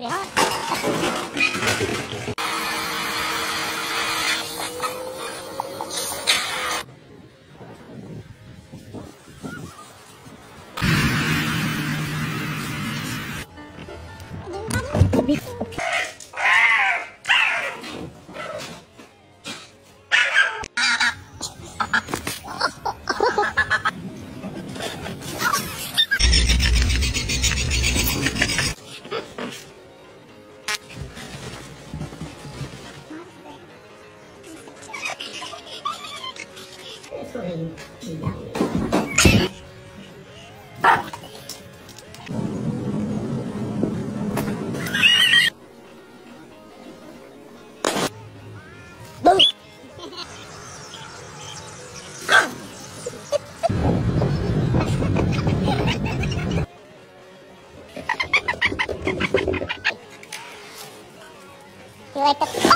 gonna be hot. You like the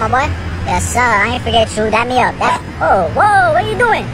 My boy? Yes, sir. I ain't forget you. That me up. That... Oh, whoa, what are you doing?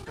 What?